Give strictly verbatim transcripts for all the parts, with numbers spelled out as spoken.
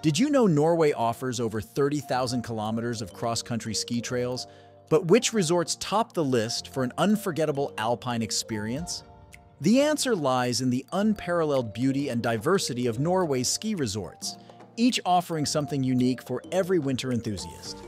Did you know Norway offers over thirty thousand kilometers of cross-country ski trails? But which resorts top the list for an unforgettable alpine experience? The answer lies in the unparalleled beauty and diversity of Norway's ski resorts, each offering something unique for every winter enthusiast.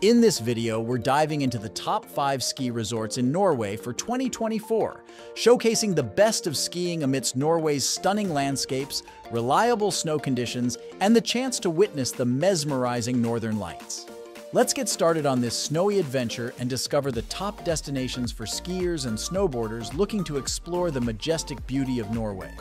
In this video, we're diving into the top five ski resorts in Norway for twenty twenty-four, showcasing the best of skiing amidst Norway's stunning landscapes, reliable snow conditions, and the chance to witness the mesmerizing northern lights. Let's get started on this snowy adventure and discover the top destinations for skiers and snowboarders looking to explore the majestic beauty of Norway.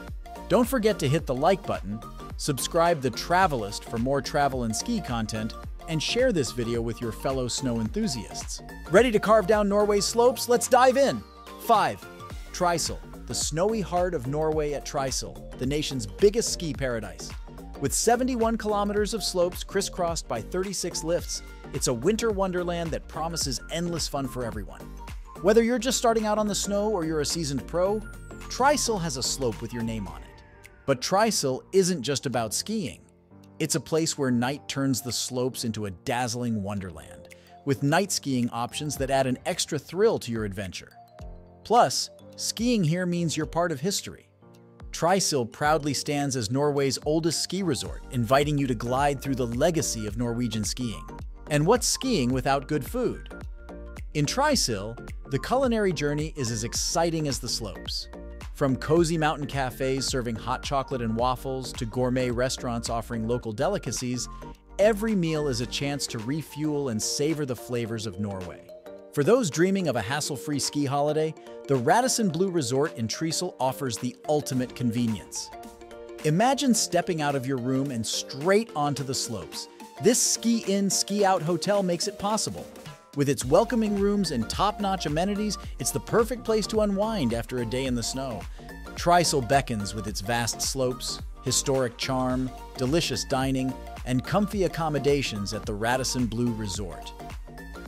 Don't forget to hit the like button, subscribe to Travelust for more travel and ski content, and share this video with your fellow snow enthusiasts. Ready to carve down Norway's slopes? Let's dive in! five. Trysil, the snowy heart of Norway at Trysil, the nation's biggest ski paradise. With seventy-one kilometers of slopes crisscrossed by thirty-six lifts, it's a winter wonderland that promises endless fun for everyone. Whether you're just starting out on the snow or you're a seasoned pro, Trysil has a slope with your name on it. But Trysil isn't just about skiing. It's a place where night turns the slopes into a dazzling wonderland, with night skiing options that add an extra thrill to your adventure. Plus, skiing here means you're part of history. Trysil proudly stands as Norway's oldest ski resort, inviting you to glide through the legacy of Norwegian skiing. And what's skiing without good food? In Trysil, the culinary journey is as exciting as the slopes. From cozy mountain cafes serving hot chocolate and waffles to gourmet restaurants offering local delicacies, every meal is a chance to refuel and savor the flavors of Norway. For those dreaming of a hassle-free ski holiday, the Radisson Blu Resort in Trysil offers the ultimate convenience. Imagine stepping out of your room and straight onto the slopes. This ski-in, ski-out hotel makes it possible. With its welcoming rooms and top-notch amenities, it's the perfect place to unwind after a day in the snow. Trysil beckons with its vast slopes, historic charm, delicious dining, and comfy accommodations at the Radisson Blu Resort.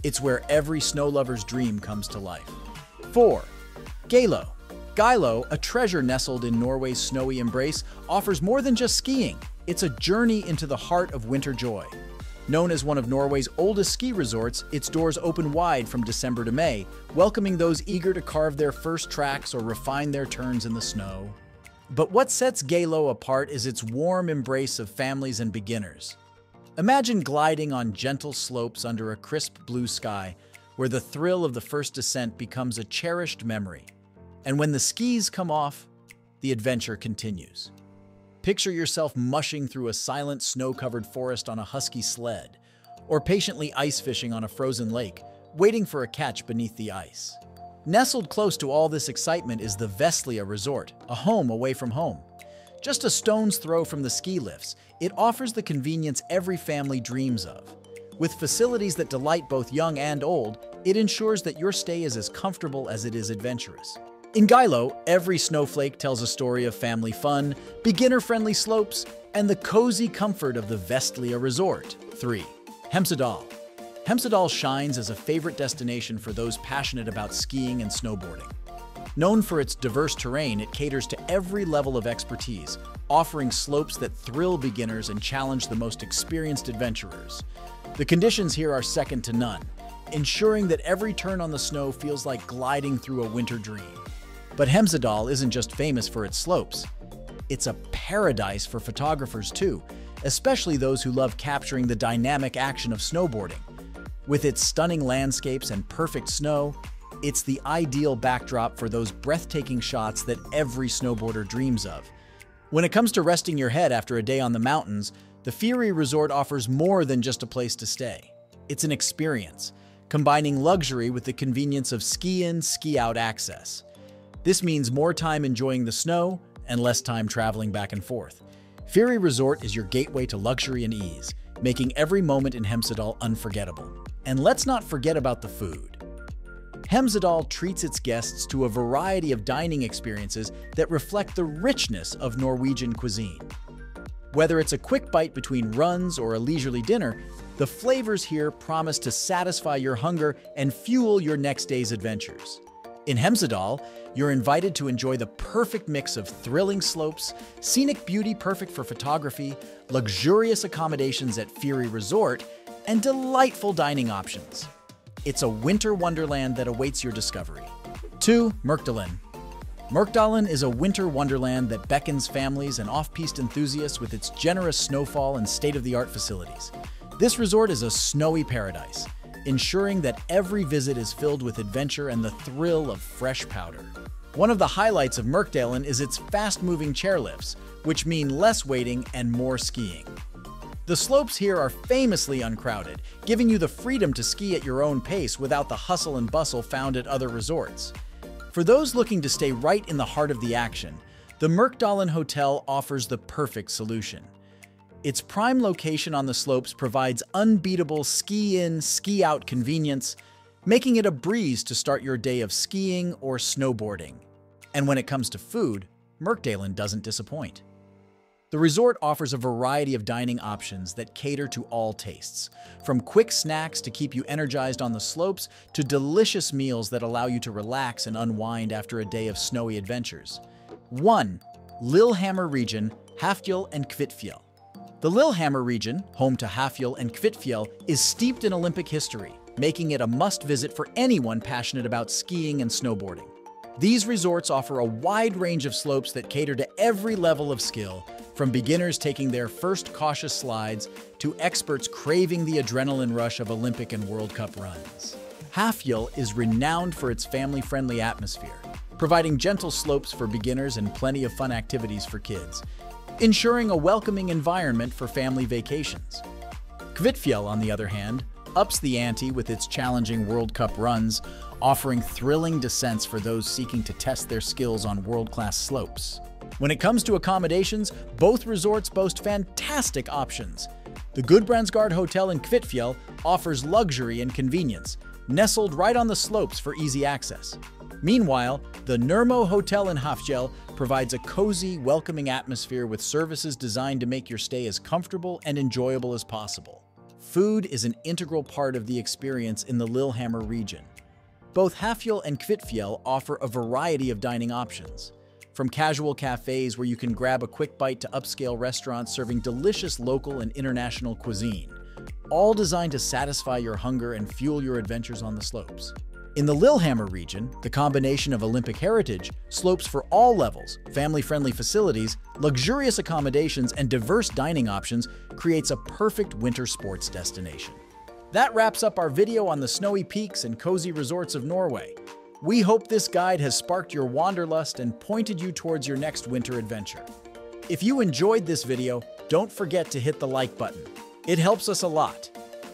It's where every snow lover's dream comes to life. four. Geilo. Geilo, a treasure nestled in Norway's snowy embrace, offers more than just skiing. It's a journey into the heart of winter joy. Known as one of Norway's oldest ski resorts, its doors open wide from December to May, welcoming those eager to carve their first tracks or refine their turns in the snow. But what sets Geilo apart is its warm embrace of families and beginners. Imagine gliding on gentle slopes under a crisp blue sky, where the thrill of the first descent becomes a cherished memory. And when the skis come off, the adventure continues. Picture yourself mushing through a silent, snow-covered forest on a husky sled, or patiently ice fishing on a frozen lake, waiting for a catch beneath the ice. Nestled close to all this excitement is the Vestlia Resort, a home away from home. Just a stone's throw from the ski lifts, it offers the convenience every family dreams of. With facilities that delight both young and old, it ensures that your stay is as comfortable as it is adventurous. In Geilo, every snowflake tells a story of family fun, beginner-friendly slopes, and the cozy comfort of the Vestlia Resort. three. Hemsedal. Hemsedal shines as a favorite destination for those passionate about skiing and snowboarding. Known for its diverse terrain, it caters to every level of expertise, offering slopes that thrill beginners and challenge the most experienced adventurers. The conditions here are second to none, ensuring that every turn on the snow feels like gliding through a winter dream. But Hemsedal isn't just famous for its slopes. It's a paradise for photographers too, especially those who love capturing the dynamic action of snowboarding. With its stunning landscapes and perfect snow, it's the ideal backdrop for those breathtaking shots that every snowboarder dreams of. When it comes to resting your head after a day on the mountains, the Fýri Resort offers more than just a place to stay. It's an experience, combining luxury with the convenience of ski-in, ski-out access. This means more time enjoying the snow and less time traveling back and forth. Fýri Resort is your gateway to luxury and ease, making every moment in Hemsedal unforgettable. And let's not forget about the food. Hemsedal treats its guests to a variety of dining experiences that reflect the richness of Norwegian cuisine. Whether it's a quick bite between runs or a leisurely dinner, the flavors here promise to satisfy your hunger and fuel your next day's adventures. In Hemsedal, you're invited to enjoy the perfect mix of thrilling slopes, scenic beauty perfect for photography, luxurious accommodations at Fýri Resort, and delightful dining options. It's a winter wonderland that awaits your discovery. two. Myrkdalen. Myrkdalen is a winter wonderland that beckons families and off-piste enthusiasts with its generous snowfall and state-of-the-art facilities. This resort is a snowy paradise, ensuring that every visit is filled with adventure and the thrill of fresh powder. One of the highlights of Myrkdalen is its fast-moving chairlifts, which mean less waiting and more skiing. The slopes here are famously uncrowded, giving you the freedom to ski at your own pace without the hustle and bustle found at other resorts. For those looking to stay right in the heart of the action, the Myrkdalen Hotel offers the perfect solution. Its prime location on the slopes provides unbeatable ski-in, ski-out convenience, making it a breeze to start your day of skiing or snowboarding. And when it comes to food, Myrkdalen doesn't disappoint. The resort offers a variety of dining options that cater to all tastes, from quick snacks to keep you energized on the slopes to delicious meals that allow you to relax and unwind after a day of snowy adventures. one. Lillehammer region, Hafjell and Kvitfjell. The Lillehammer region, home to Hafjell and Kvitfjell, is steeped in Olympic history, making it a must-visit for anyone passionate about skiing and snowboarding. These resorts offer a wide range of slopes that cater to every level of skill, from beginners taking their first cautious slides to experts craving the adrenaline rush of Olympic and World Cup runs. Hafjell is renowned for its family-friendly atmosphere, providing gentle slopes for beginners and plenty of fun activities for kids, ensuring a welcoming environment for family vacations. Kvitfjell, on the other hand, ups the ante with its challenging World Cup runs, offering thrilling descents for those seeking to test their skills on world-class slopes. When it comes to accommodations, both resorts boast fantastic options. The Gudbrandsgard Hotel in Kvitfjell offers luxury and convenience, nestled right on the slopes for easy access. Meanwhile, the Nermo Hotel in Hafjell provides a cozy, welcoming atmosphere with services designed to make your stay as comfortable and enjoyable as possible. Food is an integral part of the experience in the Lillehammer region. Both Hafjell and Kvitfjell offer a variety of dining options, from casual cafes where you can grab a quick bite to upscale restaurants serving delicious local and international cuisine, all designed to satisfy your hunger and fuel your adventures on the slopes. In the Lillehammer region, the combination of Olympic heritage, slopes for all levels, family-friendly facilities, luxurious accommodations, and diverse dining options creates a perfect winter sports destination. That wraps up our video on the snowy peaks and cozy resorts of Norway. We hope this guide has sparked your wanderlust and pointed you towards your next winter adventure. If you enjoyed this video, don't forget to hit the like button. It helps us a lot.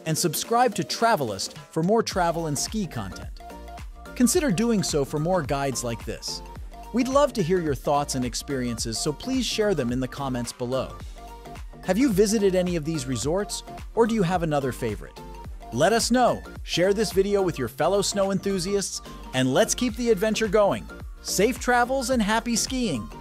And subscribe to Travelust for more travel and ski content. Consider doing so for more guides like this. We'd love to hear your thoughts and experiences, so please share them in the comments below. Have you visited any of these resorts, or do you have another favorite? Let us know. Share this video with your fellow snow enthusiasts, and let's keep the adventure going. Safe travels and happy skiing!